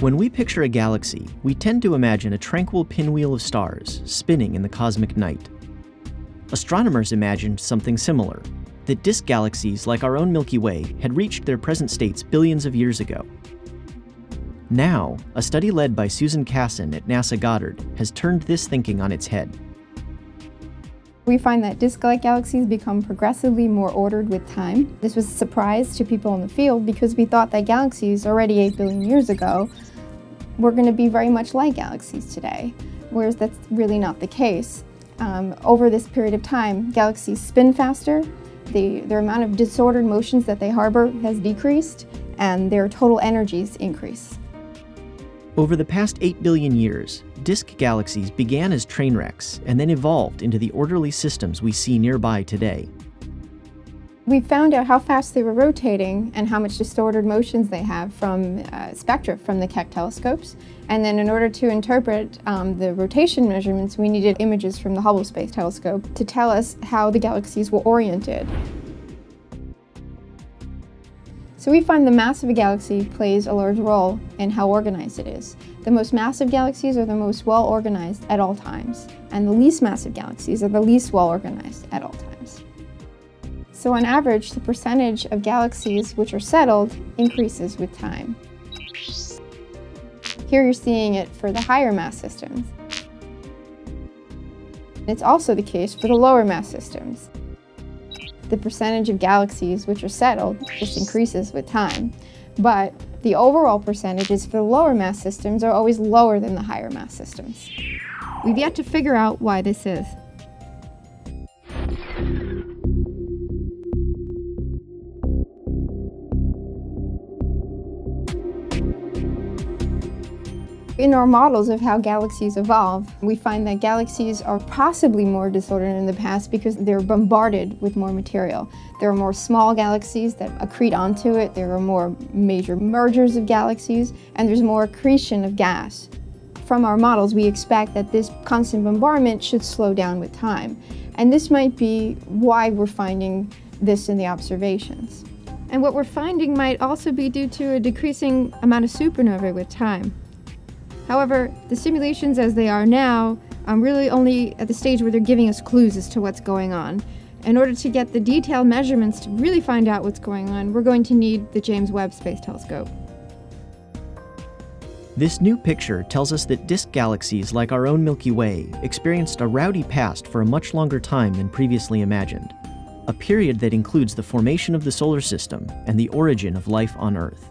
When we picture a galaxy, we tend to imagine a tranquil pinwheel of stars spinning in the cosmic night. Astronomers imagined something similar, that disk galaxies like our own Milky Way had reached their present states billions of years ago. Now, a study led by Susan Kassin at NASA Goddard has turned this thinking on its head. We find that disk-like galaxies become progressively more ordered with time. This was a surprise to people in the field because we thought that galaxies already 8 billion years ago were going to be very much like galaxies today, whereas that's really not the case. Over this period of time, galaxies spin faster, their amount of disordered motions that they harbor has decreased, and their total energies increase. Over the past 8 billion years, disk galaxies began as train wrecks and then evolved into the orderly systems we see nearby today. We found out how fast they were rotating and how much disordered motions they have from spectra from the Keck telescopes. And then in order to interpret the rotation measurements, we needed images from the Hubble Space Telescope to tell us how the galaxies were oriented. So we find the mass of a galaxy plays a large role in how organized it is. The most massive galaxies are the most well organized at all times, and the least massive galaxies are the least well organized at all times. So on average, the percentage of galaxies which are settled increases with time. Here you're seeing it for the higher mass systems. It's also the case for the lower mass systems. The percentage of galaxies which are settled just increases with time. But the overall percentages for the lower mass systems are always lower than the higher mass systems. We've yet to figure out why this is. In our models of how galaxies evolve, we find that galaxies are possibly more disordered in the past because they're bombarded with more material. There are more small galaxies that accrete onto it, there are more major mergers of galaxies, and there's more accretion of gas. From our models, we expect that this constant bombardment should slow down with time. And this might be why we're finding this in the observations. And what we're finding might also be due to a decreasing amount of supernovae with time. However, the simulations as they are now are really only at the stage where they're giving us clues as to what's going on. In order to get the detailed measurements to really find out what's going on, we're going to need the James Webb Space Telescope. This new picture tells us that disk galaxies like our own Milky Way experienced a rowdy past for a much longer time than previously imagined, a period that includes the formation of the solar system and the origin of life on Earth.